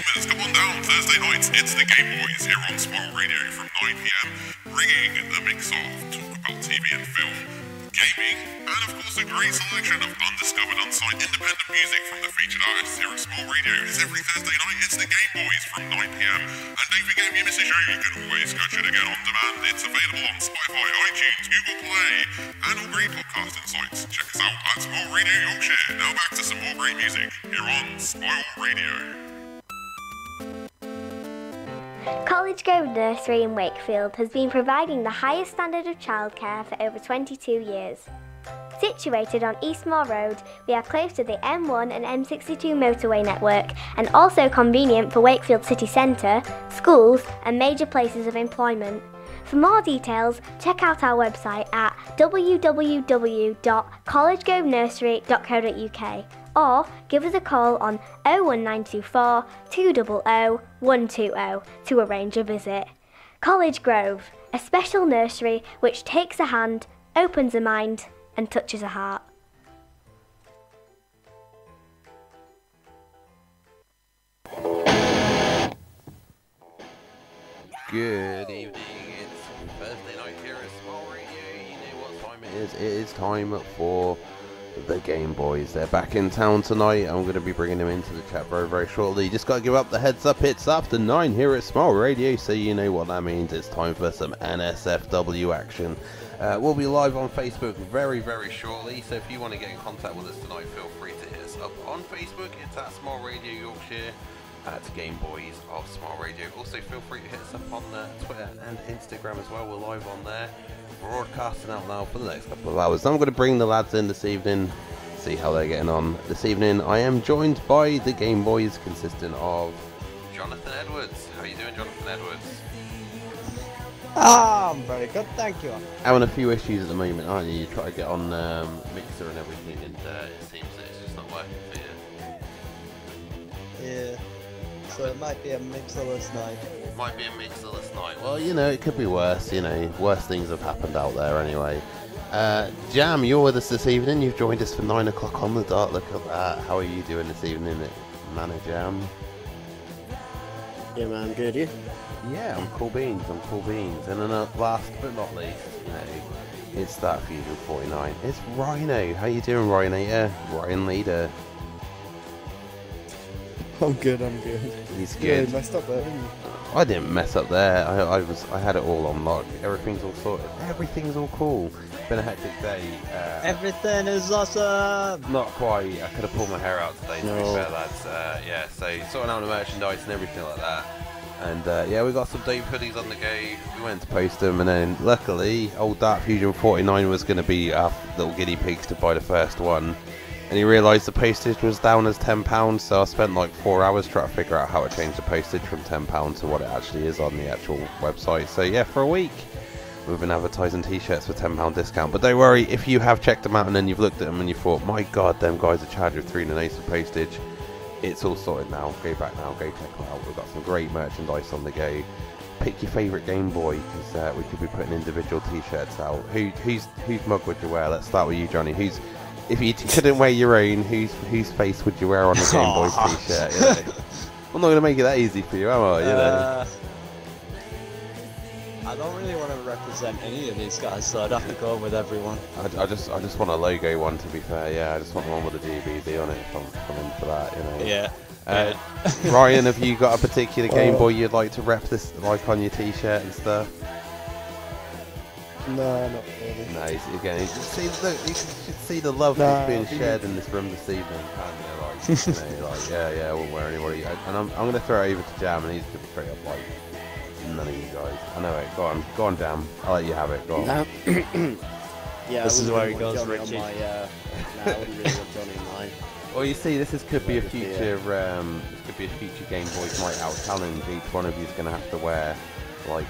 gamers, come on down Thursday nights. It's the Game Boys here on Smile Radio from 9 p.m, bringing the mix of talk about TV and film, gaming, and of course a great selection of undiscovered, unsigned, independent music from the featured artists here at Smile Radio. It's every Thursday night, it's the Game Boys from 9 p.m. And don't forget, if you miss a show, you can always catch it again on demand. It's available on Spotify, iTunes, Google Play, and all great podcasting sites. Check us out at Smile Radio Yorkshire. Now back to some more great music here on Smile Radio. College Grove Nursery in Wakefield has been providing the highest standard of childcare for over 22 years. Situated on Eastmoor Road, we are close to the M1 and M62 motorway network and also convenient for Wakefield City Centre, schools and major places of employment. For more details, check out our website at www.collegegrovenursery.co.uk. Or give us a call on 01924 200 120 to arrange a visit. College Grove, a special nursery which takes a hand, opens a mind and touches a heart. Good evening, it's Thursday night here at Smile Radio, you know what time it is. It is time for the Game Boys. They're back in town tonight. I'm going to be bringing them into the chat very shortly. Just got to give up the heads up, it's after 9 here at Smile Radio, so you know what that means. It's time for some NSFW action. We'll be live on Facebook very shortly, so if you want to get in contact with us tonight, feel free to hit us up on Facebook. It's at Smile Radio Yorkshire, at Game Boys of Smile Radio. Also feel free to hit us up on Twitter and Instagram as well. We're live on there, broadcasting out loud for the next couple of hours. I'm going to bring the lads in this evening, see how they're getting on. This evening I am joined by the Game Boys, consisting of Jonathan Edwards. How are you doing, Jonathan Edwards? I'm very good, thank you. Having a few issues at the moment, aren't you? You try to get on Mixer and everything, and it seems that it's just not working for you. Yeah. So it might be a mixerless night. Well, you know, it could be worse, you know. Worse things have happened out there anyway. Jam, you're with us this evening. You've joined us for 9 o'clock on the dot. Look at that. How are you doing this evening, man of Jam? Yeah, man, good, you? Yeah, I'm cool beans. And then last but not least, you know, it's Dark Fusion 49. It's Rhino. How you doing, Rhinator? Ryan Leader. I'm good. He's good. Yeah, messed up there, didn't you? I didn't mess up there. I had it all on lock. Everything's all sorted. Everything's all cool. Been a hectic day. Everything is awesome. Not quite. I could have pulled my hair out today. No. To be fair, lads. Yeah. So sorting out the merchandise and everything like that. And yeah, we got some Dave hoodies on the go. We went to post them, and then luckily, old Dark Fusion 49 was going to be our little guinea pigs to buy the first one. And he realised the postage was down as £10, so I spent like 4 hours trying to figure out how to change the postage from £10 to what it actually is on the actual website. So yeah, for a week, we've been advertising t-shirts for £10 discount. But don't worry, if you have checked them out and then you've looked at them and you thought, my god, them guys are charged with £3 for postage, it's all sorted now. Go back now, go check them out. We've got some great merchandise on the go. Pick your favourite Game Boy, because we could be putting individual t-shirts out. Whose mug would you wear? Let's start with you, Johnny. If you couldn't wear your own, whose face would you wear on a Game Boy t-shirt? You know? I'm not going to make it that easy for you, am I? You know? I don't really want to represent any of these guys, so I'd have to go with everyone. I just want a Lego one, to be fair. Yeah, I just want one with a DBZ on it. If I'm in for that, you know. Yeah. Ryan, have you got a particular Game Boy you'd like to rep this like on your t-shirt and stuff? No, not really. No, again, you should see the love that's being shared in this room this evening, can't you? Like, you know, like, yeah, I won't wear anybody. And I'm going to throw it over to Jam, and he's going to be straight up like, none of you guys. I know it, go on, Jam. I'll let you have it, go on. Yeah, this is where he goes, Richie. I wouldn't really want Johnny in mine. Well, you see, this could be a future Game Boys night out challenge. Each one of you is going to have to wear, like,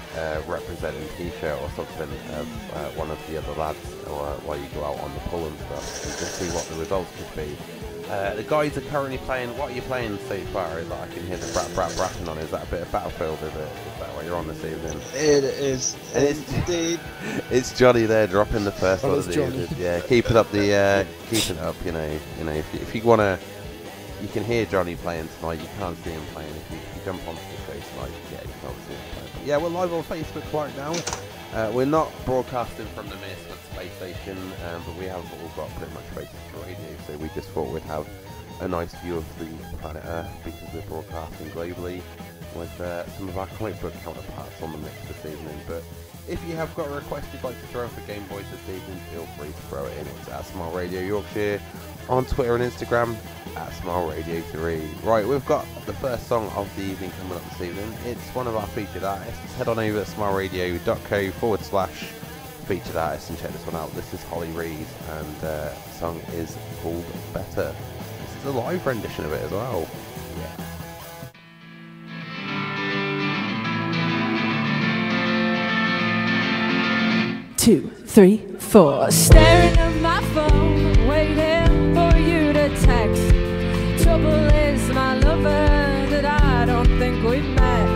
representing t-shirt or something of one of the other lads, or while you go out on the pull and stuff, and just see what the results could be. The guys are currently playing. What are you playing so far? Is that I can hear the rapping on? Is that a bit of Battlefield? Is that what you're on this evening? It is. And indeed. It's Johnny there dropping the first one of the evening. Yeah, keeping up the keeping up. You know, if you want to You can hear Johnny playing tonight, you can't see him playing. If you jump onto the show tonight, yeah, you can't see him playing. But yeah, we're live on Facebook right now. We're not broadcasting from the Mearsmith Space Station, but we have all got pretty much Facebook radio, so we just thought we'd have a nice view of the planet Earth because we're broadcasting globally with some of our comic book counterparts on the mix this evening. But if you have got a request you'd like to throw in for Game Boys this evening, feel free to throw it in. It's at Smile Radio Yorkshire on Twitter and Instagram at Smile Radio 3. Right, we've got the first song of the evening coming up this evening. It's one of our featured artists. Head on over to smileradio.co/featured artists and check this one out. This is Holly Reed, and the song is called Better. This is a live rendition of it as well. Yeah. Two, three, four. Staring at my phone, waiting for you to text. Trouble is my lover that I don't think we've met.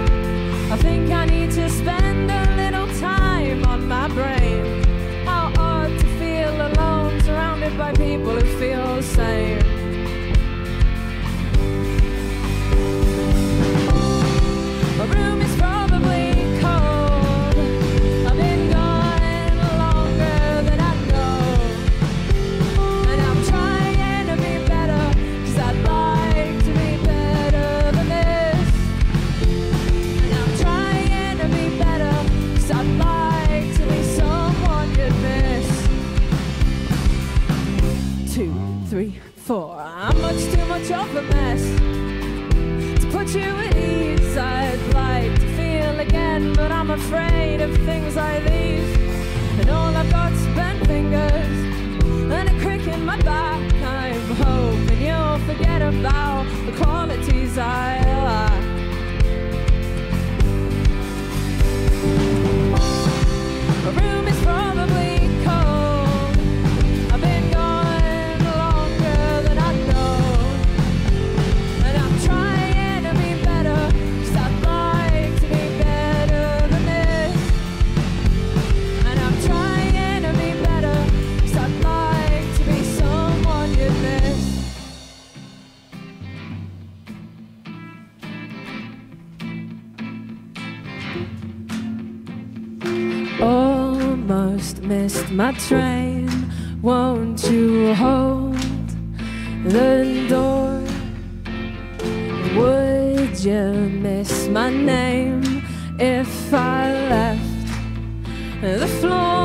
I think I need to spend a little time on my brain. How odd to feel alone, surrounded by people who feel the same. My room is probably four. I'm too much of a mess to put you at ease. I'd like to feel again, but I'm afraid of things I leave. And all I've got's bent fingers and a crick in my back. I'm hoping you'll forget about the qualities I lack. My room is probably cold. I've been gone missed my train. Won't you hold the door? Would you miss my name if I left the floor?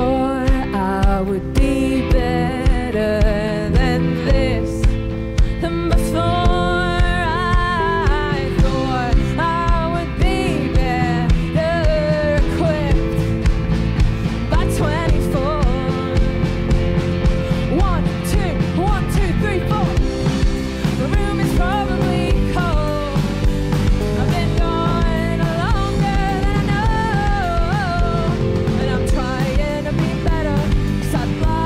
Or I would be better than this than before. Bye.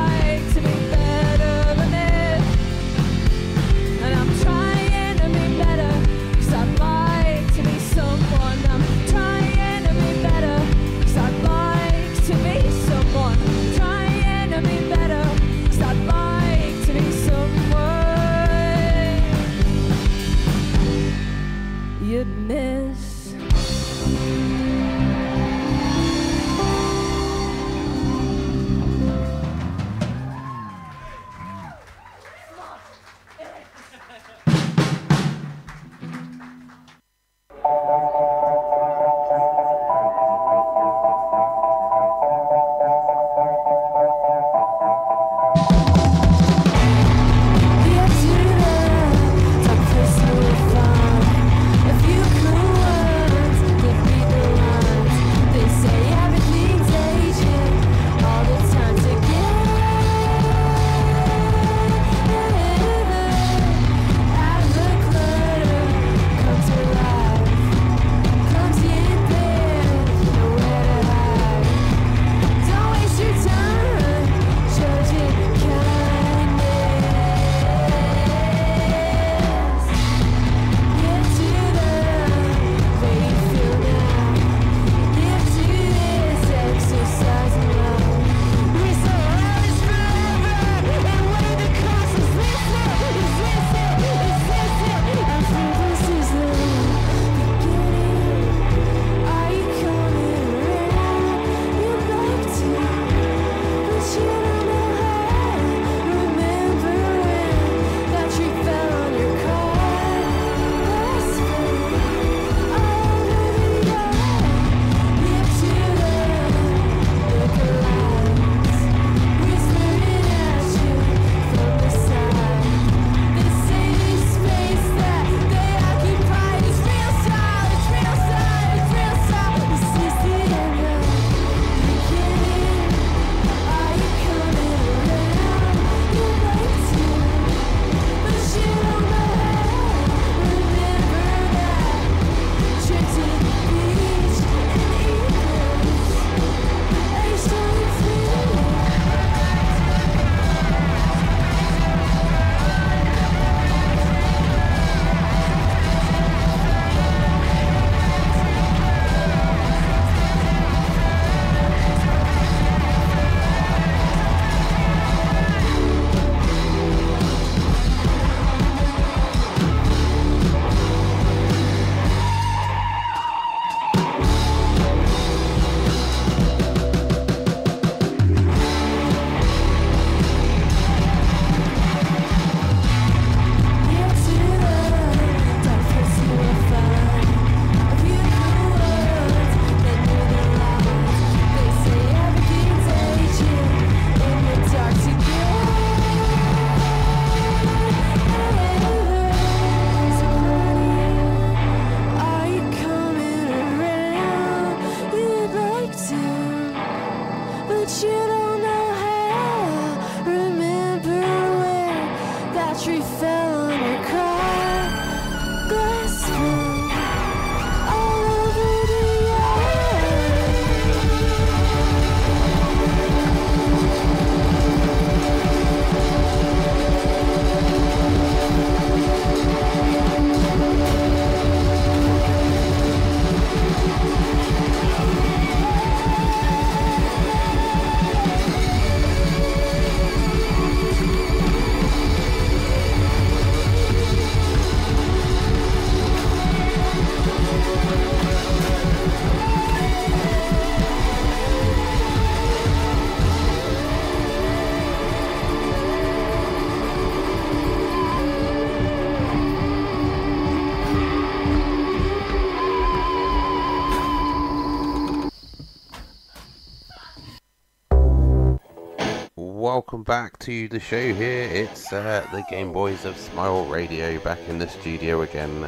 Welcome back to the show here. It's the Game Boys of Smile Radio back in the studio again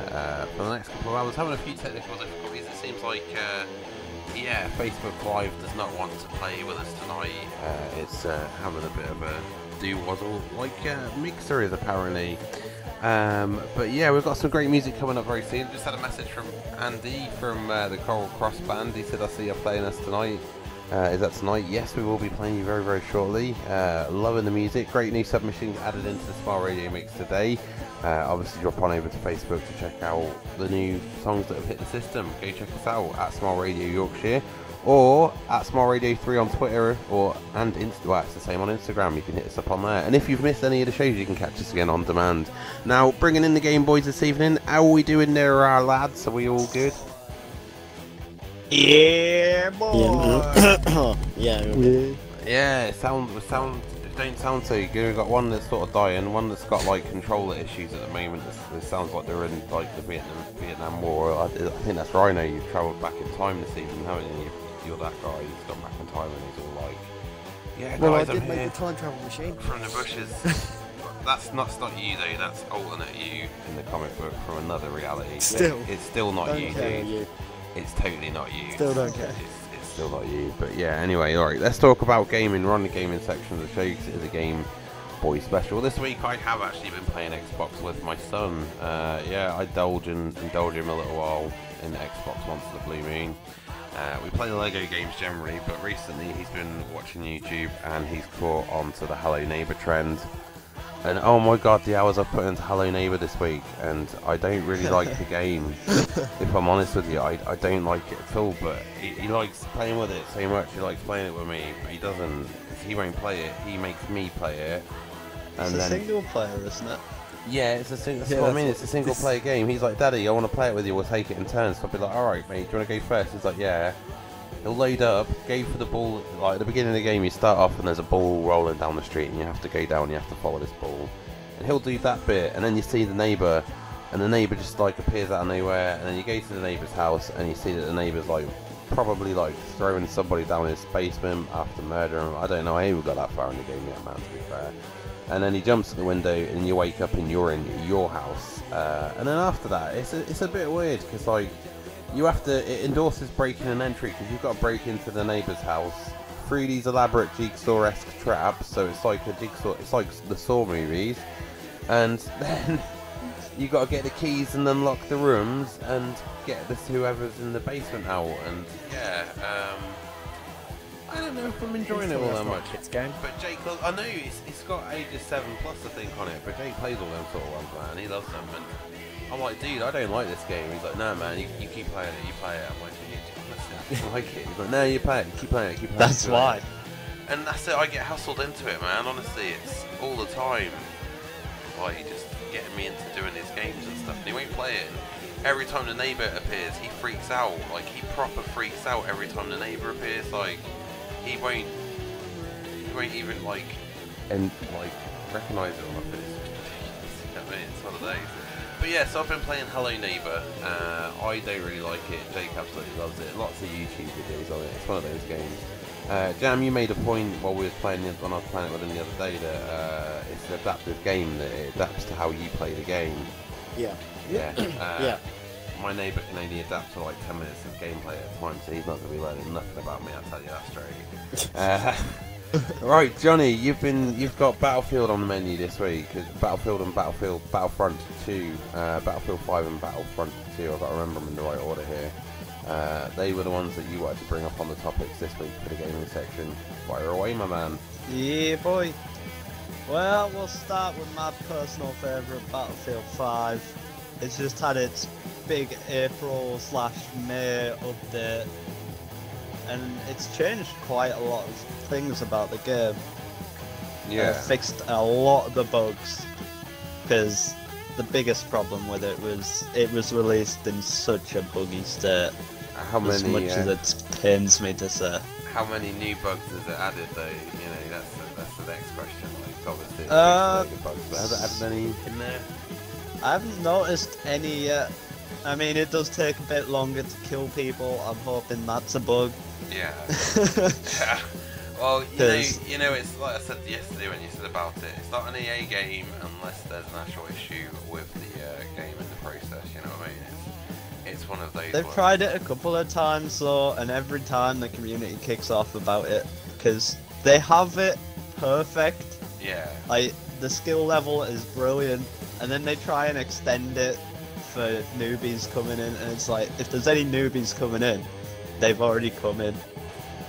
for the next couple of hours. Having a few technical difficulties. It seems like, yeah, Facebook Live does not want to play with us tonight. It's having a bit of a do-wazzle, like Mixer is apparently. But yeah, we've got some great music coming up very soon. Just had a message from Andy from the Coral Cross Band. He said, I see you're playing us tonight. Is that tonight? Yes, we will be playing you very, very shortly. Loving the music. Great new submissions added into the Smile Radio mix today. Obviously drop on over to Facebook to check out the new songs that have hit the system. Go check us out at Smile Radio Yorkshire or at Smile Radio 3 on Twitter and Instagram. Well, it's the same on Instagram. You can hit us up on there. And if you've missed any of the shows, you can catch us again on demand. Now, bringing in the Game Boys this evening. How are we doing there, our lads? Are we all good? Yeah, boy. Yeah. Don't sound so good. We've got one that's sort of dying, one that's got like controller issues at the moment. It sounds like they're in like the Vietnam War. I think that's Rhino. You've travelled back in time this evening, haven't you? You're that guy who's gone back in time and he's all like, yeah, well, guys, I did I'm make here. The time travel machine from the bushes. That's not you though. That's alternate you in the comic book from another reality. Still, it's still not don't you, care, dude. You. It's totally not you. Still don't care. It's still not you. But yeah, anyway, alright, let's talk about gaming. We're on the gaming section of the show because it is a Game Boy special. This week I have actually been playing Xbox with my son. Yeah, I indulge him a little while in Xbox once in the blue moon. We play the Lego games generally, but recently he's been watching YouTube and he's caught onto the Hello Neighbor trend. And oh my god, the hours I've put into Hello Neighbor this week, and I don't really like the game, if I'm honest with you. I don't like it at all, but he likes playing with it so much, he likes playing it with me, but he doesn't, because he won't play it, he makes me play it. And it's a single player, isn't it? Yeah, it's a single, that's what I mean, it's a single player game. He's like, Daddy, I want to play it with you, we'll take it in turns. So I'll be like, alright mate, do you want to go first? He's like, yeah. He'll load up, go for the ball. Like at the beginning of the game, you start off and there's a ball rolling down the street and you have to go down, you have to follow this ball. And he'll do that bit, and then you see the neighbour, and the neighbour just like appears out of nowhere, and then you go to the neighbour's house and you see that the neighbour's like probably like throwing somebody down his basement after murdering him. I don't know, I ain't got that far in the game yet, man, to be fair. And then he jumps at the window and you wake up and you're in your house. And then after that, it's a bit weird because like, you have to, it endorses breaking an entry because you've got to break into the neighbour's house through these elaborate jigsaw-esque traps, so it's like a jigsaw, it's like the Saw movies, and then you've got to get the keys and unlock the rooms and get this whoever's in the basement out, and yeah, I don't know if I'm enjoying it all that much. It's game. But Jake, I know it's got ages 7 plus I think on it, but Jake plays all them sort of ones, man, he loves them, and I'm like, dude, I don't like this game. He's like, no, man, you keep playing it, you play it. I'm like, dude, listen, I like it. He's like, no, you play it, keep playing it, keep playing it. That's why. And that's it, I get hustled into it, man. Honestly, it's all the time. Like, he just getting me into doing these games and stuff. And he won't play it. And every time the neighbour appears, he freaks out. Like, he proper freaks out every time the neighbour appears. Like, he won't even, like, and like recognise it or nothing. It's ridiculous. It's one of those. But yeah, so I've been playing Hello Neighbor. I don't really like it. Jake absolutely loves it. Lots of YouTube videos on it. It's one of those games. Jam, you made a point while we were playing when I was playing it with him the other day that it's an adaptive game, that it adapts to how you play the game. Yeah. Yeah. Yeah. My neighbour can only adapt to like 10 minutes of gameplay at a time, so he's not going to be learning nothing about me. I'll tell you that straight. Right, Johnny, you've got Battlefield on the menu this week. Battlefield and Battlefront 2, Battlefield 5 and Battlefront 2. I've got to remember them in the right order here. They were the ones that you wanted to bring up on the topics this week for the gaming section. Fire away, my man. Yeah, boy. Well, we'll start with my personal favourite, Battlefield 5. It's just had its big April/May update. And it's changed quite a lot of things about the game. Yeah. And it fixed a lot of the bugs, because the biggest problem with it was released in such a buggy state. How many? As much as it pains me to say. How many new bugs has it added though? You know, that's the next question. Like obviously. Bugs, but has it added any in there? I haven't noticed any yet. I mean, it does take a bit longer to kill people. I'm hoping that's a bug. Yeah. Yeah. Well, you know, it's like I said yesterday when you said about it, it's not an EA game unless there's an actual issue with the game in the process, you know what I mean? It's one of those. They've tried it a couple of times though, and every time the community kicks off about it, because they have it perfect. Yeah. Like, the skill level is brilliant, and then they try and extend it for newbies coming in, and it's like, if there's any newbies coming in, they've already come in.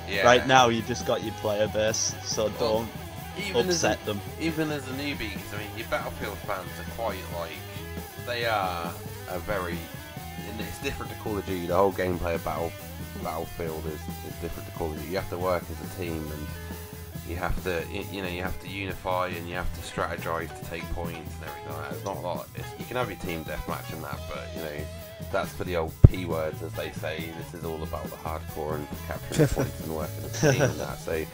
Yeah. Right now, you've just got your player base, so don't upset them. Even as a newbie, I mean, your Battlefield fans are quite like, they are a very, and it's different to Call of Duty. The whole gameplay of Battlefield is different to Call of Duty. You have to work as a team, and you have to, you know, you have to unify and you have to strategize to take points and everything like that. It's not a lot. You can have your team deathmatch and that, but you know, that's for the old P words, as they say. This is all about the hardcore and capturing points and working as a team and that. So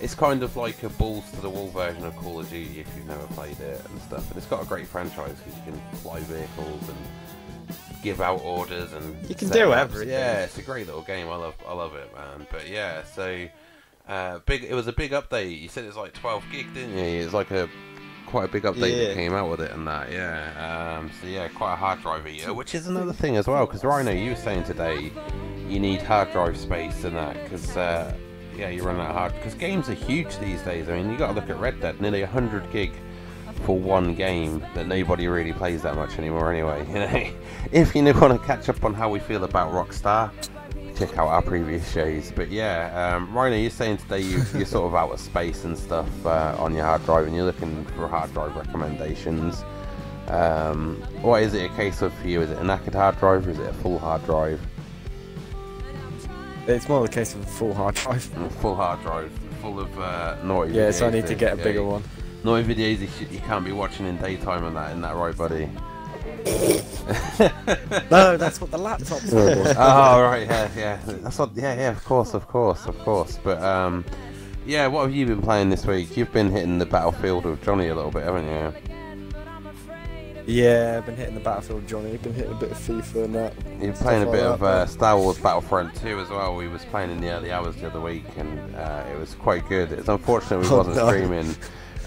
it's kind of like a balls to the wall version of Call of Duty if you've never played it and stuff. And it's got a great franchise because you can fly vehicles and give out orders and you can do everything. Yeah, it's a great little game. I love it, man. But yeah, so it was a big update. You said it was like 12 gig, didn't you? It was like quite a big update that came out with it and that. Yeah. So yeah, quite a hard drive eater, which is another thing as well. Because Rhino, you were saying today, you need hard drive space and that. Because yeah, you run that hard. Because games are huge these days. I mean, you got to look at Red Dead, nearly 100 gig. For one game that nobody really plays that much anymore anyway, you know. If you want to catch up on how we feel about Rockstar, check out our previous shows. But yeah, Rhino, you're saying today you're sort of out of space and stuff on your hard drive, and you're looking for hard drive recommendations. What is it a case of for you? Is it a knackered hard drive or is it a full hard drive? It's more the case of a full hard drive. Full hard drive, full of noise. Yeah, so I need to get a bigger one. No videos you can't be watching in daytime and that, isn't that right, buddy? No, that's what the laptop's for. Oh, right, yeah. That's what, yeah, of course. But, yeah, what have you been playing this week? You've been hitting the Battlefield with Johnny a little bit, haven't you? Yeah, I've been hitting the Battlefield with Johnny. I've been hitting a bit of FIFA and that. You're playing a bit of Star Wars Battlefront 2 as well. We was playing in the early hours the other week, and it was quite good. It's unfortunate we wasn't streaming.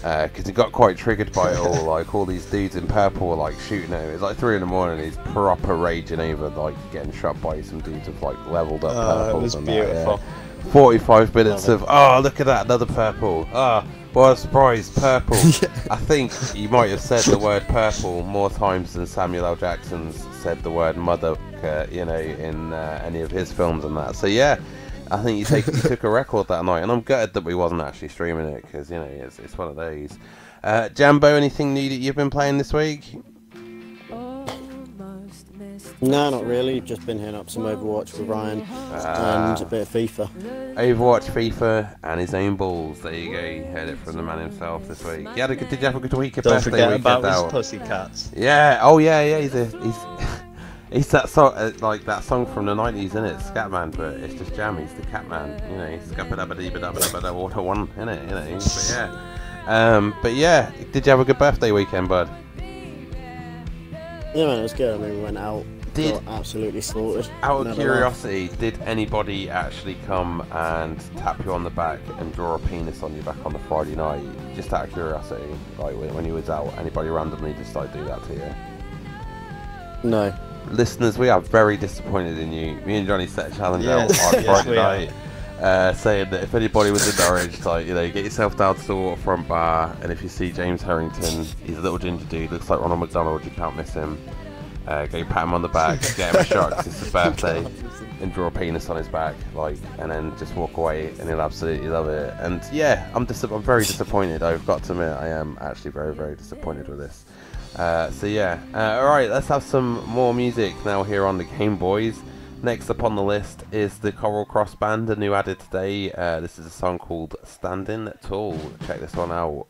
Because he got quite triggered by it all, like all these dudes in purple were like shooting him. It's like 3 in the morning, he's proper raging over like getting shot by some dudes with like leveled up purples. It was and beautiful. That, yeah. 45 minutes of, oh look at that, another purple. Ah, what a surprise, purple. I think you might have said the word purple more times than Samuel L. Jackson's said the word mother, you know, in any of his films and that. So yeah. I think you took a record that night, and I'm gutted that we wasn't actually streaming it, because, you know, it's one of those. Jambo, anything new that you've been playing this week? No, not really. Just been hitting up some Overwatch with Ryan, and a bit of FIFA. Overwatch, FIFA, and his own balls. There you go. You heard it from the man himself this week. Yeah, did you have a good week? Don't forget about his pussycats. Yeah, oh yeah, he's... It's that song, like that song from the 90s, isn't it? Scatman, but it's just jam. He's the Catman, you know. Scabba-dabba-dee-ba-dabba-dabba-dabba, Water One, innit? You know. But yeah. Did you have a good birthday weekend, bud? Yeah, man, it was good. I mean, we went out. Got absolutely slaughtered. Out of curiosity, did anybody actually come and tap you on the back and draw a penis on your back on the Friday night? Just out of curiosity, like when you was out, anybody randomly just like do that to you? No. Listeners, we are very disappointed in you. Me and Johnny set a challenge out on Friday night, saying that if anybody was in Durridge, like, you know, get yourself down to the waterfront bar, and if you see James Herrington, he's a little ginger dude, looks like Ronald McDonald, you can't miss him. Go pat him on the back, get him a shot because it's his birthday, and draw a penis on his back, like, and then just walk away, and he'll absolutely love it. And yeah, I'm very disappointed. I've got to admit, I am actually very, very disappointed with this. So yeah, alright, let's have some more music now here on the Game Boys. Next up on the list is the Coral Cross Band, a new added today. This is a song called Standing Tall. Check this one out.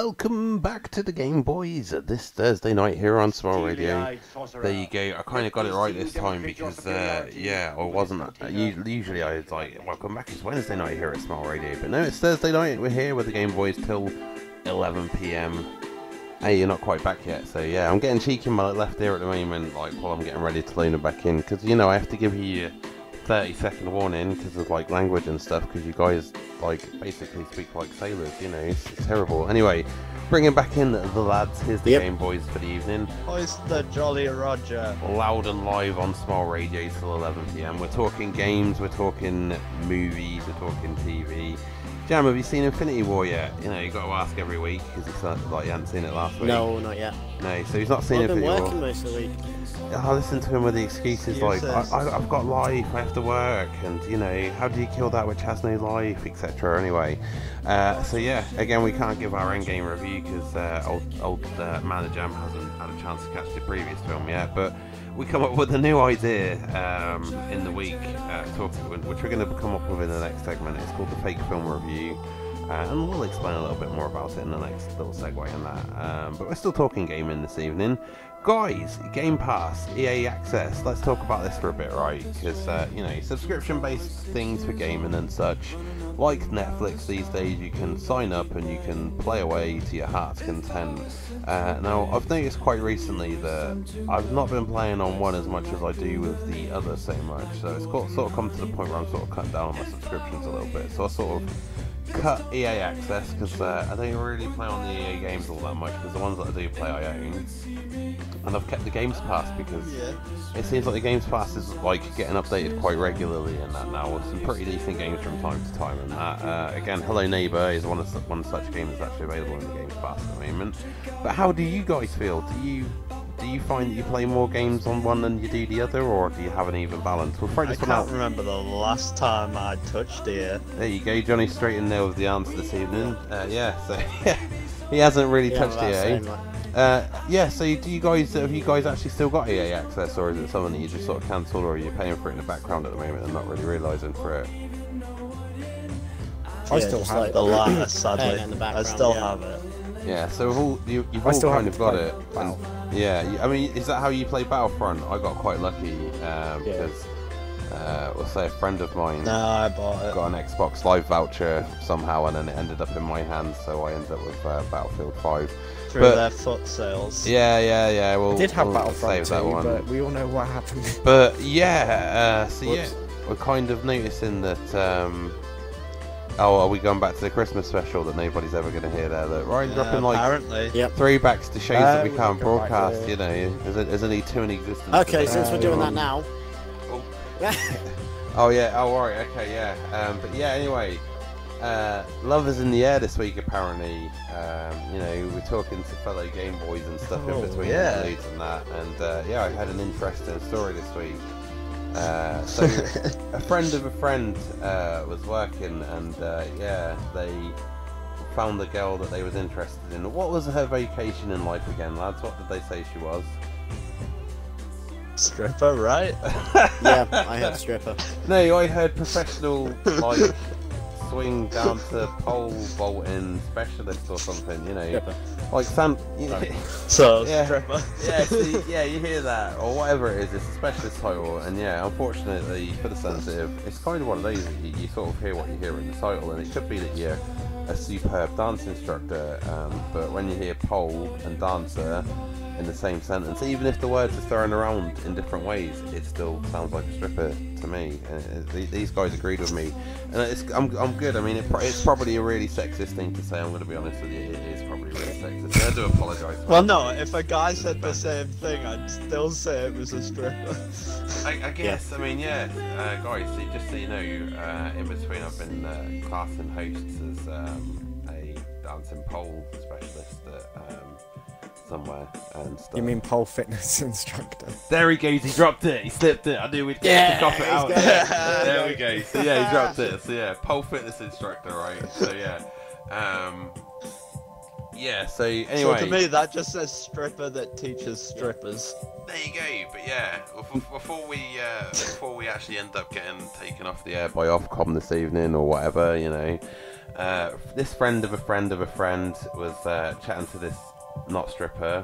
Welcome back to the Game Boys this Thursday night here on Smile Radio. There you go. I kind of got it right this time because, yeah, I wasn't. Usually I was like, welcome back, it's Wednesday night here at Smile Radio. But no, it's Thursday night. We're here with the Game Boys till 11 p.m. Hey, you're not quite back yet. So, yeah, I'm getting cheeky in my left ear at the moment, like while I'm getting ready to loan it back in. Because, you know, I have to give you a 30-second warning because of, like, language and stuff, because you guys, like, basically speak like sailors, you know, it's terrible. Anyway, bringing back in the lads, here's the Game Boys for the evening. Oyster Jolly Roger. Loud and live on Smile Radio till 11 p.m. We're talking games, we're talking movies, we're talking TV. Jam, have you seen Infinity War yet? You know, you got to ask every week, because it's like you hadn't seen it last week. No, not yet. No, so he's not seen Infinity War. I've been working most of the week. I listen to him with the excuses like, I've got life, I have to work, and you know, how do you kill that which has no life, etc. Anyway, so yeah, again, we can't give our Endgame review because old Man Jam hasn't had a chance to catch the previous film yet, but we come up with a new idea in the week, which we're going to come up with in the next segment. It's called the Fake Film Review. And we'll explain a little bit more about it in the next little segue on that. But we're still talking gaming this evening. Guys, Game Pass, EA Access, let's talk about this for a bit, right? Because, you know, subscription-based things for gaming and such. Like Netflix these days, you can sign up and you can play away to your heart's content. Now, I've noticed quite recently that I've not been playing on one as much as I do with the other so much. So it's sort of come to the point where I'm sort of cutting down on my subscriptions a little bit. So I sort of cut EA Access because I don't really play on the EA games all that much, because the ones that I do play I own, and I've kept the Games Pass because it seems like the Games Pass is like getting updated quite regularly and that now, with some pretty decent games from time to time and that. Again, Hello Neighbor is one such game that's actually available in the Games Pass at the moment. But how do you guys feel? Do you find that you play more games on one than you do the other, or do you have an even balance? We'll throw this one out. I can't remember the last time I touched here. There you go, Johnny, straight in there with the answer this evening. He hasn't really touched EA. So have you guys actually still got EA Access, or is it something that you just sort of cancelled, or are you paying for it in the background at the moment and not really realising for it? I still have it. The latter, sadly. I still have it. Yeah, so you've all kind of got it. Yeah, I mean, is that how you play Battlefront? I got quite lucky because, we'll say, a friend of mine got an Xbox Live voucher somehow, and then it ended up in my hands, so I ended up with Battlefield 5. Through their foot sales. Yeah. We did have Battlefront 2, but we all know what happened. But yeah, we're kind of noticing that. Are we going back to the Christmas special that nobody's ever going to hear there? That Ryan's dropping like throwbacks to shows that we can't broadcast, you know. There's only two in existence. Okay, since we're doing that now. But yeah, anyway. Love is in the air this week, apparently. You know, we're talking to fellow Game Boys and stuff in between the leads and that. And yeah, I had an interesting story this week. So a friend of a friend was working, and they found the girl that they was interested in. What was her vocation in life again, lads? What did they say she was? Stripper, right? Yeah, I heard stripper. No, I heard professional, like, swing dancer, pole vaulting specialist or something, you know. Stripper. Like Sam, so stripper. Yeah, you hear that, or whatever it is, it's a specialist title, and yeah, unfortunately for the sensitive, it's kind of one of those that you sort of hear what you hear in the title, and it could be that you're a superb dance instructor, but when you hear pole and dancer in the same sentence, even if the words are thrown around in different ways, it still sounds like a stripper to me. These guys agreed with me, and I'm good. I mean, it's probably a really sexist thing to say. I'm going to be honest with you, it is probably really sexist. I do apologise. Well, no, if a guy said the same thing, I'd still say it was a stripper. I guess. I mean, yeah, guys. So just so you know, in between, I've been classing hosts as a dancing pole specialist at somewhere and stuff. You mean pole fitness instructor? There he goes, he dropped it, he slipped it, I knew we'd get to drop it out. There we go, so yeah, he dropped it, so yeah, pole fitness instructor, right, so yeah. Yeah, so anyway. So to me, that just says stripper that teaches strippers. There you go. But yeah, before we actually end up getting taken off the air by Ofcom this evening or whatever, you know, this friend of a friend of a friend was chatting to this not stripper,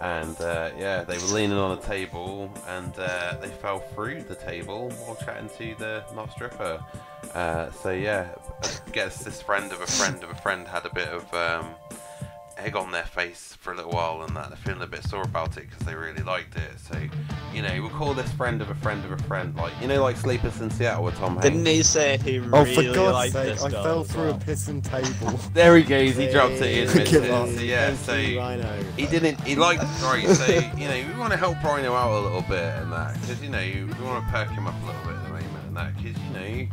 and yeah, they were leaning on a table, and they fell through the table while chatting to the not stripper. So yeah, I guess this friend of a friend of a friend had a bit of egg on their face for a little while, and that they're feeling a bit sore about it because they really liked it. So, you know, we'll call this friend of a friend of a friend, like, you know, like Sleepless in Seattle with Tom Hanks. Didn't he say he really liked this? Oh, for God's sake, I fell through a pissing table. There he goes. He dropped it. He admits it. Yeah. So he didn't. He liked right. So, you know, we want to help Rhino out a little bit and that, because, you know, we want to perk him up a little bit at the moment and that, because, you know,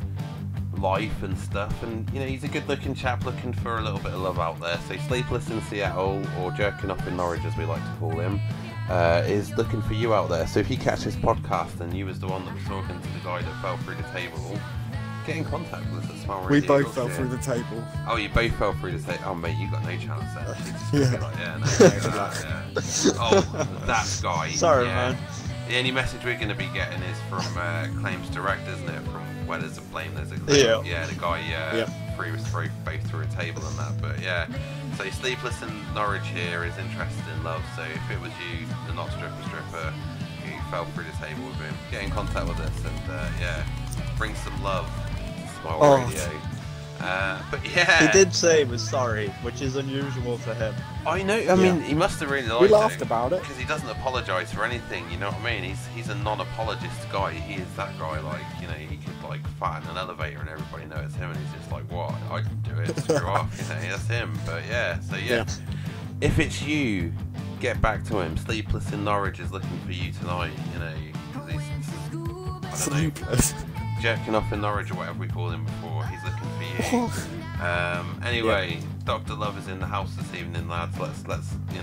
life and stuff, and, you know, he's a good looking chap looking for a little bit of love out there. So Sleepless in Seattle, or Jerking Off in Norwich as we like to call him, is looking for you out there. So if you catch this podcast and you was the one that was talking to the guy that fell through the table, get in contact with us at Smile Radio. We both fell through the table. Oh, you both fell through the table. Oh mate, you got no chance there. Yeah. Like, yeah, no, that, yeah. Oh, that guy. Sorry, yeah, man. The only message we're going to be getting is from Claims Direct, isn't it? From Weathers of Blame. There's a clip. Yeah, the guy threw his face through a table and that. But yeah, so Sleepless in Norwich here is interested in love. So if it was you, the not stripper who fell through the table with him, get in contact with us and yeah, bring some love to Smile Radio. But yeah, he did say he was sorry, which is unusual for him. I know. I mean, he must have really liked it. We laughed about it because he doesn't apologise for anything. You know what I mean? He's a non-apologist guy. He is that guy. Like, you know, he could like fart in an elevator and everybody knows him, and he's just like, "What? I can do it. Screw off." You know, that's him. But yeah, so yeah, if it's you, get back to him. Sleepless in Norwich is looking for you tonight. You know, because he's Sleepless. Jerking Off in Norwich, or whatever we called him before, he's looking for you. Anyway, Dr. Love is in the house this evening, lads. Let's move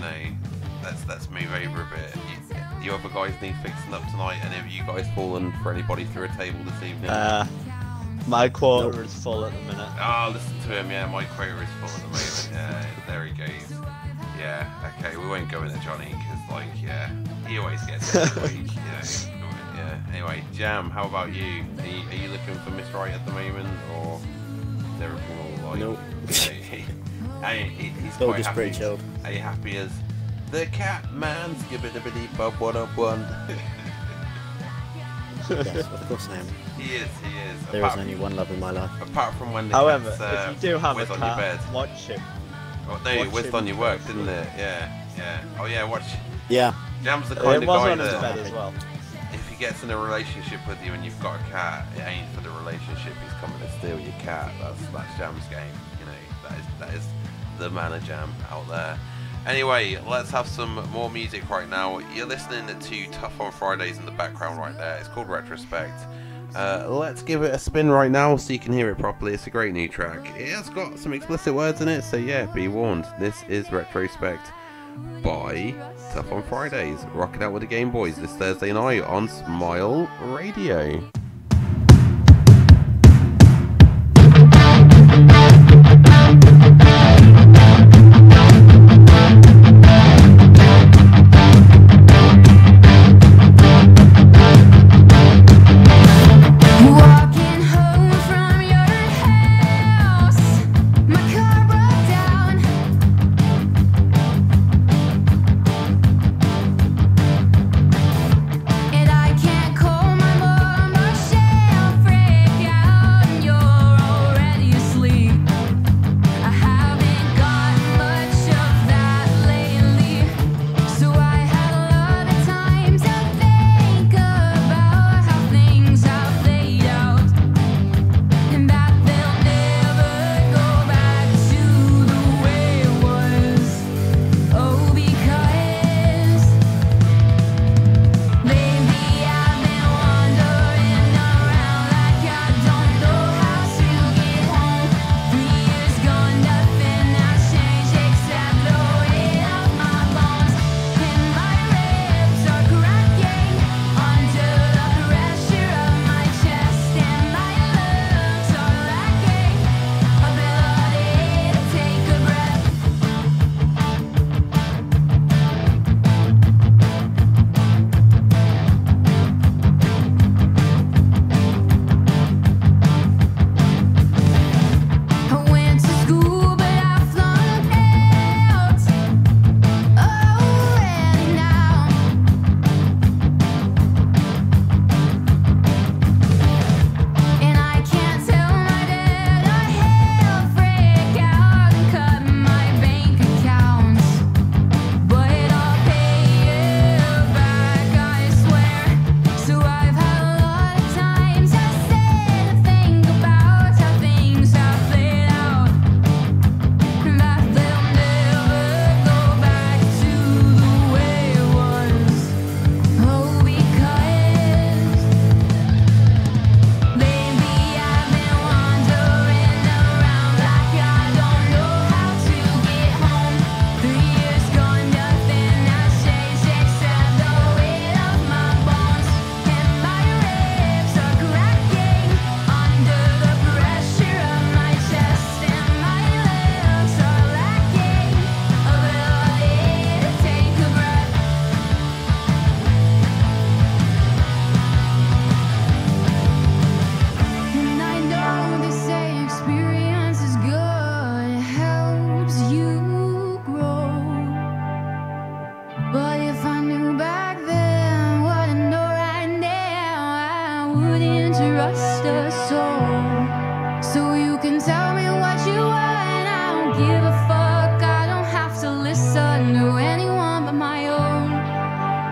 over a bit. You other guys need fixing up tonight. Any of you guys fallen for anybody through a table this evening? My quota is full at the minute. Ah, oh, listen to him. Yeah, my quota is full at the moment. Yeah, there he goes. Yeah, okay, we won't go into Johnny because, like, yeah, he always gets it every week. Yeah. Anyway, Jam, how about you? Are you looking for Miss Right at the moment, or is everything all right? Nope. He's still quite just happy. Pretty are you happy as the cat man? Skibidi-bidi-bob, what up, one? Yes, of course I am. He is. There is only one love in my life. Apart from when the however, cat's, if you do have a cat, watch him. Oh, no, it whizzed on your work, didn't it? Yeah. Oh yeah, watch. Yeah. Jam's the kind of guy that... It was on his bed as well. If he gets in a relationship with you and you've got a cat, it ain't for the relationship. He's coming to steal your cat. That's Jam's game. You know, that is the man of Jam out there. Anyway, let's have some more music right now. You're listening to Tough on Fridays in the background right there. It's called Retrospect. Let's give it a spin right now so you can hear it properly. It's a great new track. It has got some explicit words in it, so yeah, be warned. This is Retrospect by Stuff on Fridays. Rock it out with the Game Boys this Thursday night on Smile Radio.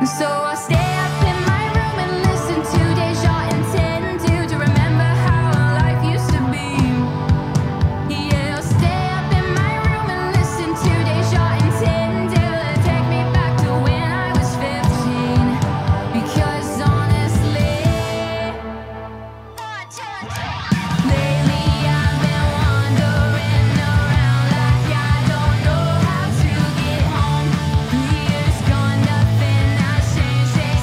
So I stay up in my room and listen to Deja and Tendu to remember how life used to be. Yeah, I'll stay up in my room and listen to Deja and Tendu and take me back to when I was 15. Because honestly, lately I've been wandering around like I don't know how to get home. Years gone, nothing. Say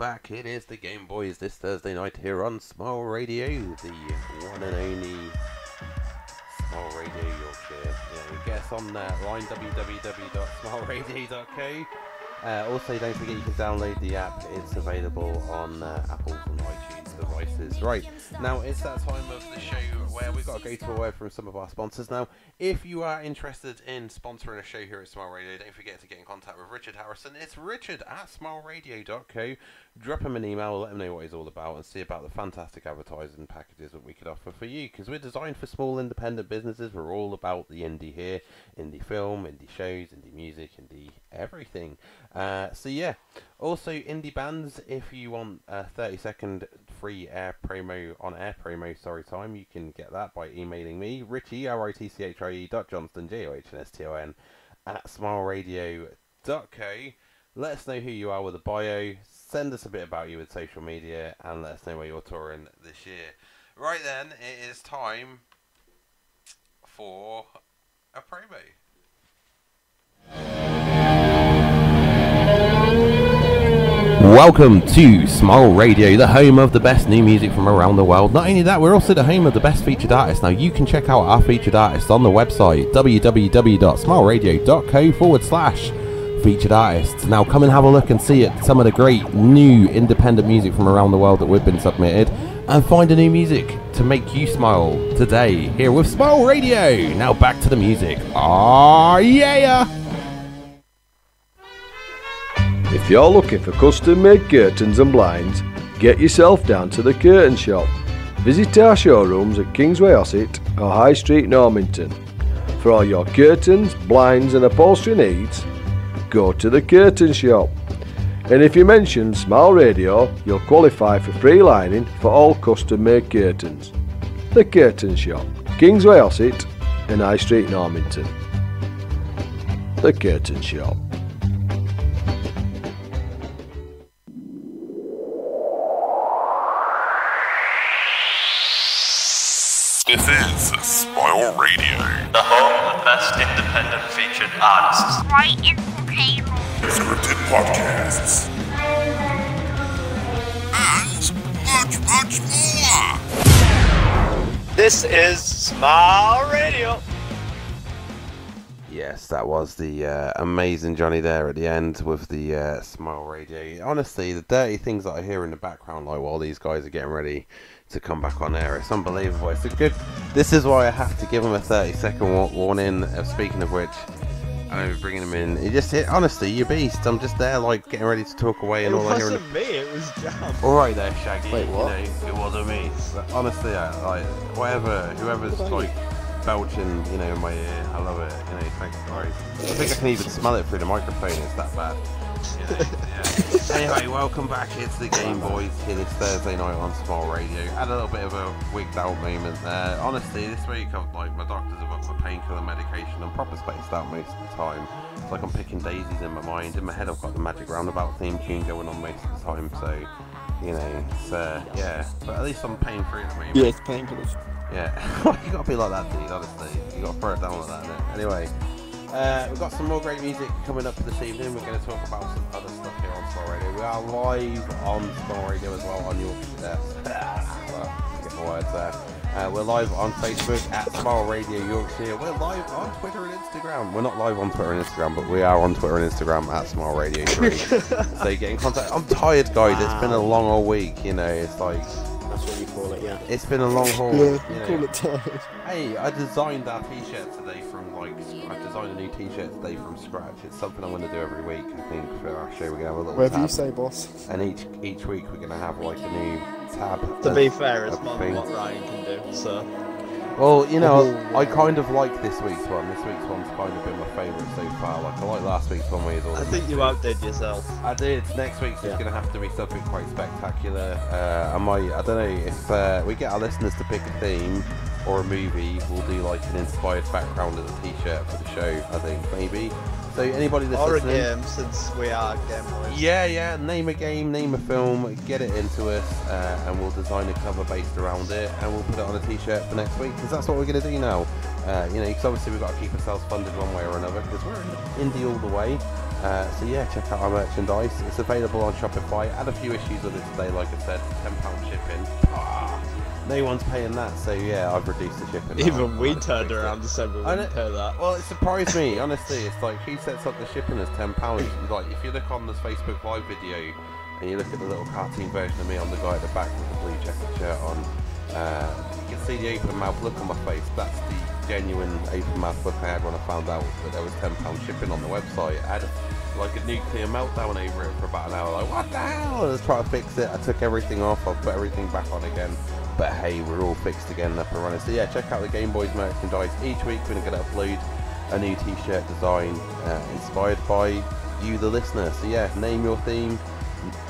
back. It is the Game Boys this Thursday night here on Smile Radio, the one and only Smile Radio Yorkshire. Yeah, get us on that line, www.smileradio.co. Also, don't forget you can download the app. It's available on Apple and iTunes devices. Right, now it's that time of the show where we've got to go to a word from some of our sponsors. Now, if you are interested in sponsoring a show here at Smile Radio, don't forget to get in contact with Richard Harrison. It's richard@smileradio.co. Drop him an email, let him know what he's all about, and see about the fantastic advertising packages that we could offer for you, because we're designed for small independent businesses. We're all about the indie here, indie film, indie shows, indie music, indie everything. So yeah, also indie bands, if you want a 30-second free on air promo time, you can get that by emailing me, Richie, RITCHIE.Johnston, JOHNSTON@smileradio.co. Let us know who you are with a bio, send us a bit about you with social media, and let us know where you're touring this year. Right then, it is time for a promo. Welcome to Smile Radio, the home of the best new music from around the world. Not only that, we're also the home of the best featured artists. Now you can check out our featured artists on the website, www.smileradio.co/featured artists. Now come and have a look and see at some of the great new independent music from around the world that we've been submitted, and find a new music to make you smile today here with Smile Radio. Now back to the music. Ah, yeah. If you're looking for custom-made curtains and blinds, get yourself down to the Curtain Shop. Visit our showrooms at Kingsway Osset or High Street Normington. For all your curtains, blinds and upholstery needs, go to the Curtain Shop. And if you mention Smile Radio, you'll qualify for free lining for all custom made curtains. The Curtain Shop, Kingsway Osset and High Street Normington. The Curtain Shop. This is Smile Radio, the home of the best independent featured artists. Right in the table. Scripted podcasts. And much more. This is Smile Radio. Yes, that was the amazing Johnny there at the end with the Smile Radio. Honestly, the dirty things that I hear in the background, like while these guys are getting ready to come back on air, it's unbelievable. It's a good, this is why I have to give him a 30-second warning. Speaking of which, I'm bringing him in. It just, honestly, you beast. I'm just there, like, getting ready to talk away, and all I hear. It wasn't me. It was Jam. All right there, Shaggy. Wait, what? You know, it wasn't me. But honestly, whoever's like belching, you know, in my ear, I love it. You know, thanks, guys. I think I can even smell it through the microphone. It's that bad. You know, yeah. Anyway, welcome back. It's the Game Boys here this Thursday night on Smile Radio. Had a little bit of a wigged out moment there. Honestly, this week I've, like, my doctors have upped my painkiller medication. I'm proper spaced out most of the time. It's like I'm picking daisies in my mind. In my head I've got the Magic Roundabout theme tune going on most of the time, so you know, it's yeah. But at least I'm paying for it at the moment. Yeah, it's painkillers. Yeah. You gotta be like that, dude, honestly. You gotta throw it down like that, innit? Anyway. We've got some more great music coming up this evening. We're going to talk about some other stuff here on Smile Radio. We are live on Smile Radio as well on Yorkshire. Get my words there. We're live on Facebook at Smile Radio Yorkshire. We're live on Twitter and Instagram. We're not live on Twitter and Instagram, but we are on Twitter and Instagram at Smile Radio 3. So get in contact. I'm tired, guys. Wow. It's been a long old week. You know, it's like, that's what you call it, yeah. It's been a long haul. Yeah, you call it tired. Hey, I designed our t-shirt today from, like, I've designed a new t-shirt today from scratch. It's something I'm going to do every week, I think, for our show. We're going to have a little wherever tab. You say, boss. And each week we're going to have, like, a new tab. To be fair, it's not what Ryan can do, so. Well, you know, I kind of like this week's one. This week's one's kind of been my favourite so far. Like, I like last week's one where you all. I think you outdid yourself. I did. Next week's is going to have to be something quite spectacular. I don't know, if we get our listeners to pick a theme or a movie, we'll do, like, an inspired background as a t-shirt for the show, I think, maybe. So anybody that's listening, or a game, since we are Game Boys. Yeah, name a game, name a film, get it into us, and we'll design a cover based around it, and we'll put it on a t-shirt for next week, because that's what we're going to do now. You know, because obviously we've got to keep ourselves funded one way or another, because we're indie all the way. So yeah, check out our merchandise. It's available on Shopify. Had a few issues with it today, like I said, £10 shipping. No one's paying that, so yeah, I've reduced the shipping. Even we turned around to say we wouldn't pay that. Well, it surprised me, honestly. It's like, he sets up the shipping as £10. Like, if you look on this Facebook Live video, and you look at the little cartoon version of me on the guy at the back with the blue jacket shirt on, you can see the open mouth look on my face. That's the genuine open mouth look I had when I found out that there was £10 shipping on the website. I had like a nuclear meltdown over it for about an hour, like, what the hell? I was trying to fix it. I took everything off, I put everything back on again. But hey, we're all fixed again and up and running. So yeah, check out the Game Boys merchandise. Each week we're going to upload a new t-shirt design inspired by you, the listener. So yeah, name your theme.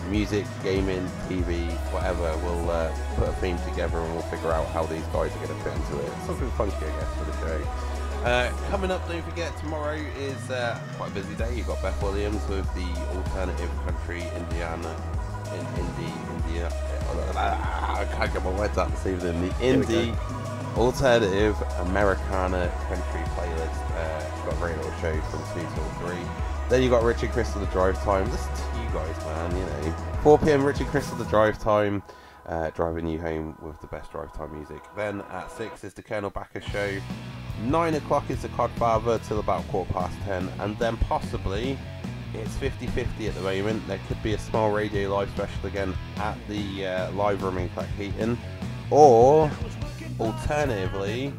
Music, gaming, TV, whatever. We'll put a theme together and we'll figure out how these guys are going to fit into it. Something funky, I guess, for the show. Coming up, don't forget, tomorrow is quite a busy day. You've got Beth Williams with the Alternative Country I can't get my words out this evening. The Indie Alternative Americana Country playlist. She's got a great little show from 2 till 3. Then you've got Richard Crystal, The Drive Time. Listen to you guys, man, you know. 4 p.m, Richard Crystal, The Drive Time. Driving you home with the best drive time music. Then at 6 is the Colonel Backer Show. 9 o'clock is the Codfather till about 10:15. And then possibly, it's 50-50 at the moment. There could be a Smile Radio Live special again at the live room in Clackheaton. Or, alternatively,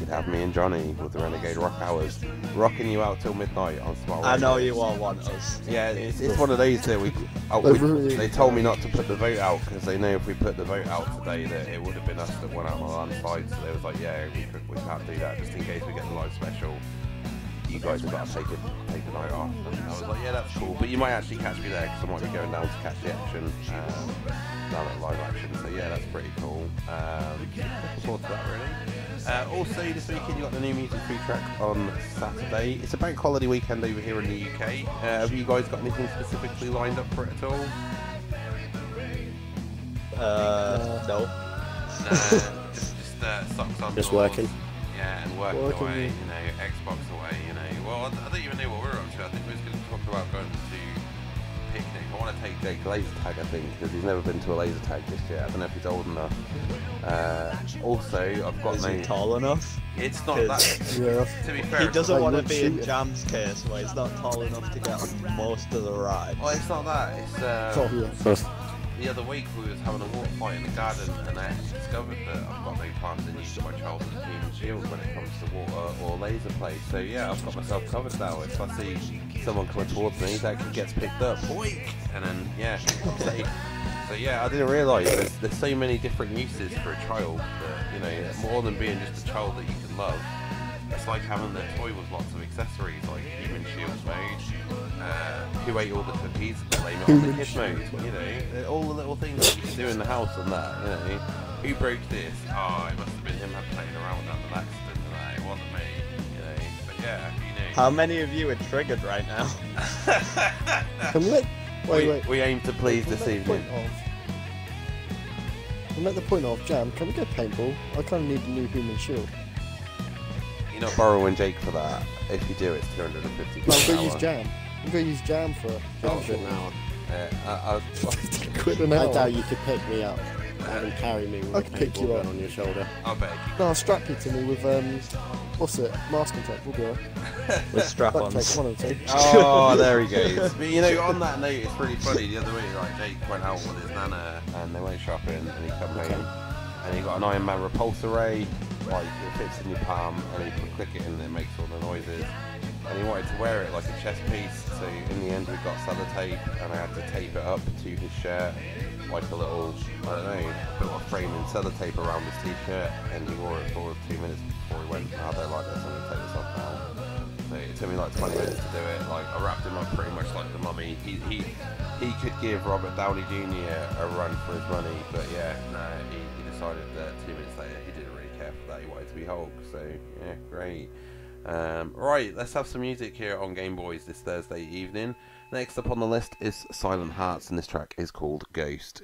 could have me and Johnny with the Renegade Rock Hours rocking you out till midnight on Smart. I know you all want us. Yeah, it's one of those that they told me not to put the vote out because they know if we put the vote out today that it would have been us that went out on our landslide. So they was like, yeah, we can't do that just in case we get the live special. You guys have got to take the night off. And I was like, yeah, that's cool. But you might actually catch me there because I might be going down to catch the action. Down at live action. So yeah, that's pretty cool. Forward to that, really. Also this weekend you got the new music free track on Saturday. It's a bank holiday weekend over here in the UK. Have you guys got anything specifically lined up for it at all? No. Just on. Just working. Yeah, and working away, you know, Xbox away, you know. Well, I don't even know what we're up to. I think we were going to talk about going to picnic. I want to take Jake laser tag, I think, because he's never been to a laser tag just yet. I don't know if he's old enough. Also, I've got no... Is he tall enough? It's not that... Yeah. To be fair... He doesn't want to be in Jam's case where he's not tall enough to get on most of the rides. Well, it's not that. It's... The other week we was having a water fight in the garden and I actually discovered that I've got no time to use my childhood human shield when it comes to water or laser play. So yeah, I've got myself covered now. If I see someone coming towards me, that gets picked up. And then, yeah. So yeah, I didn't realise there's so many different uses for a child that, you know, more than being just a child that you can love. It's like having the toy with lots of accessories, like human shield mode, who ate all the cookies, blame it on the kid mode, you know, all the little things that you can do in the house and that, you know, who broke this? Oh, it must have been him playing around with that in an accident, and it wasn't me, you know, but yeah, you know. How many of you are triggered right now? We aim to please this evening. I'm at the point of, Jam, can we get paintball? I kind of need a new human shield. You're not borrowing Jake for that. If you do, it's £250. No, I'm going to use Jam. I'm going to use Jam for £100 an hour. I doubt you could pick me up and carry me with a paintball gun on your shoulder. I bet. No, strap you to me with what's it? Mask and tape. We'll be alright. With strap-ons. Oh, there he goes. But you know, on that note, it's really funny. The other week, like Jake went out with his nana and they went shopping, and he came home. And you've got an Iron Man repulsor ray, like it fits in your palm and you can click it and it makes all the noises. And he wanted to wear it like a chest piece, so in the end we got sellotape and I had to tape it up to his shirt, like a little, I don't know, bit of framing sellotape around his t-shirt, and he wore it for 2 minutes before he went, oh, they're like this, I'm going to take this off now. So it took me like 20 minutes to do it. Like I wrapped him up pretty much like the mummy. He could give Robert Downey Jr. a run for his money, but yeah, no, decided that 2 minutes later he didn't really care for that, he wanted to be Hulk, so yeah, great. Right, let's have some music here on Game Boys this Thursday evening. Next up on the list is Silent Hearts, and this track is called Ghost.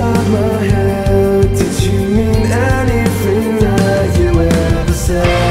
inside my head. Did you mean anything that you ever said?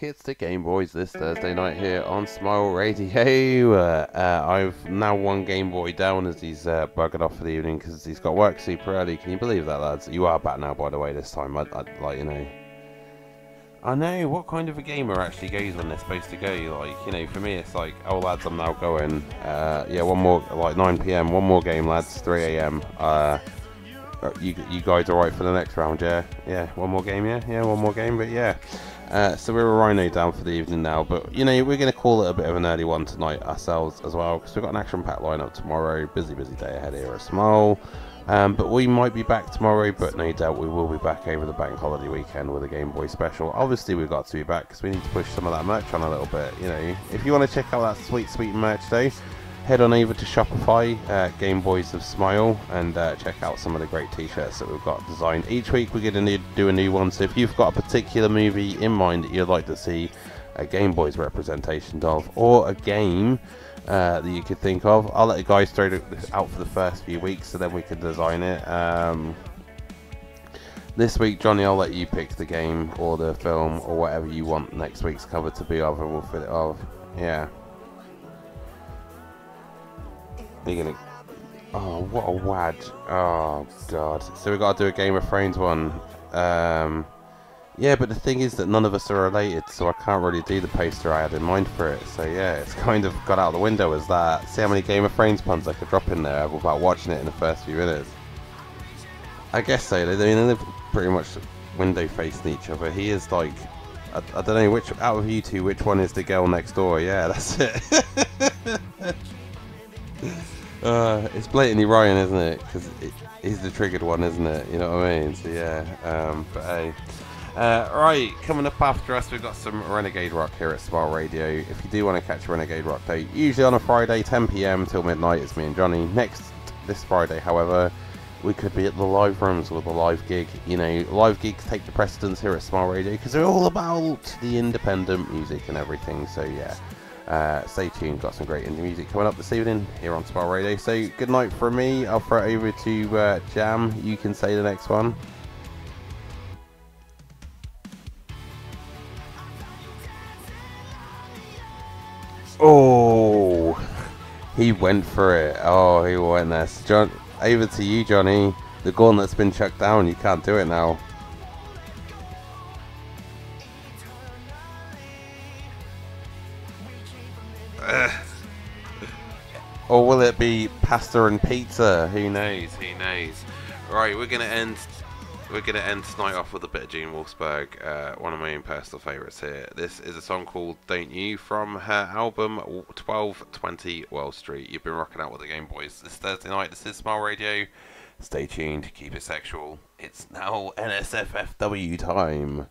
It's the Game Boys this Thursday night here on Smile Radio. I've now one Game Boy down as he's buggered off for the evening because he's got work super early. Can you believe that, lads? You are back now, by the way, this time. I'd like, you know. I know, what kind of a gamer actually goes when they're supposed to go? Like, you know, for me it's like, oh lads, I'm now going. Yeah, one more, like 9 PM, one more game, lads, 3 AM. You guys alright for the next round, yeah? Yeah, one more game, yeah? Yeah, one more game, but yeah. So we're a Rhino down for the evening now, but you know, we're going to call it a bit of an early one tonight ourselves as well, because we've got an action-packed lineup tomorrow. Busy day ahead here at Smile, but we might be back tomorrow, but no doubt we will be back over the bank holiday weekend with a Game Boy special. Obviously we've got to be back because we need to push some of that merch on a little bit, you know. If you want to check out that sweet merch though, head on over to Shopify, Game Boys of Smile, and check out some of the great t-shirts that we've got designed. Each week we're going to do a new one, so if you've got a particular movie in mind that you'd like to see a Game Boy's representation of, or a game that you could think of. I'll let the guys throw this out for the first few weeks so then we can design it. This week, Johnny, I'll let you pick the game or the film or whatever you want next week's cover to be of, and we'll fit it off. Yeah. You're gonna... Oh, what a wad. Oh, God. So we got to do a Game of Thrones one. Yeah, but the thing is that none of us are related, so I can't really do the poster I had in mind for it. So yeah, it's kind of got out the window as that. See how many Game of Thrones puns I could drop in there without watching it in the first few minutes. I guess so. I mean, they're pretty much window facing each other. He is like, I don't know which out of you two, which one is the girl next door? Yeah, that's it. It's blatantly Ryan, isn't it? Because he's the triggered one, isn't it? You know what I mean? So yeah. But hey, right. Coming up after us, we've got some Renegade Rock here at Smile Radio. If you do want to catch Renegade Rock Day, usually on a Friday, 10 PM till midnight. It's me and Johnny. This Friday, however, we could be at the live rooms with a live gig. You know, live gigs take the precedence here at Smile Radio because they're all about the independent music and everything. So yeah, stay tuned. Got some great indie music coming up this evening here on Smile Radio. So good night from me. I'll throw it over to Jam. You can say the next one. Oh, he went for it. Oh, he went there. John, over to you, Johnny. The gauntlet's been chucked down. You can't do it now. Or will it be pasta and pizza? Who knows? Who knows? Right, we're gonna end. We're gonna end tonight off with a bit of Gene Wolfsburg, one of my own personal favourites here. This is a song called "Don't You" from her album 1220 Well Street. You've been rocking out with the Game Boys this Thursday night. This is Smile Radio. Stay tuned. Keep it sexual. It's now NSFFW time.